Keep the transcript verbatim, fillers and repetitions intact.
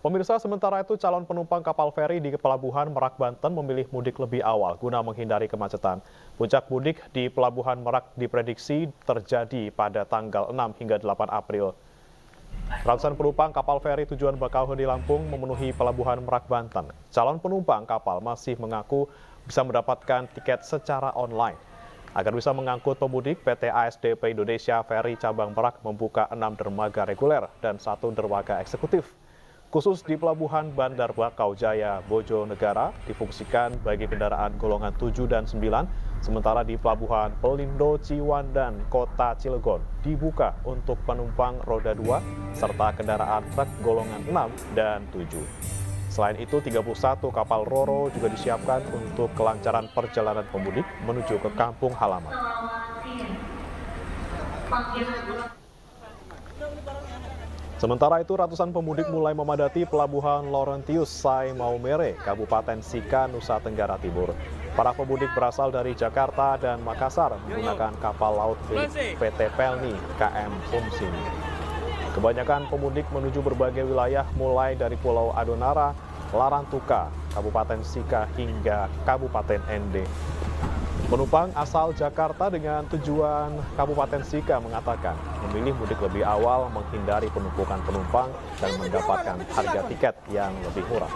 Pemirsa, sementara itu calon penumpang kapal feri di Pelabuhan Merak, Banten memilih mudik lebih awal guna menghindari kemacetan. Puncak mudik di Pelabuhan Merak diprediksi terjadi pada tanggal enam hingga delapan April. Ratusan penumpang kapal feri tujuan Bakauheni Lampung memenuhi Pelabuhan Merak, Banten. Calon penumpang kapal masih mengaku bisa mendapatkan tiket secara online. Agar bisa mengangkut pemudik, P T A S D P Indonesia Ferry cabang Merak membuka enam dermaga reguler dan satu dermaga eksekutif. Khusus di Pelabuhan Bandar Bakau Jaya Bojonegara difungsikan bagi kendaraan golongan tujuh dan sembilan, sementara di Pelabuhan Pelindo, Ciwandan, Kota Cilegon dibuka untuk penumpang roda dua serta kendaraan truk golongan enam dan tujuh. Selain itu, tiga puluh satu kapal roro juga disiapkan untuk kelancaran perjalanan pemudik menuju ke kampung halaman. Sementara itu, ratusan pemudik mulai memadati Pelabuhan Laurentius Sai Maumere, Kabupaten Sikka, Nusa Tenggara Timur. Para pemudik berasal dari Jakarta dan Makassar menggunakan kapal laut P T Pelni K M Umsum. Kebanyakan pemudik menuju berbagai wilayah mulai dari Pulau Adonara, Larantuka, Kabupaten Sikka hingga Kabupaten Ende. Penumpang asal Jakarta dengan tujuan Kabupaten Sikka mengatakan memilih mudik lebih awal menghindari penumpukan penumpang dan mendapatkan harga tiket yang lebih murah.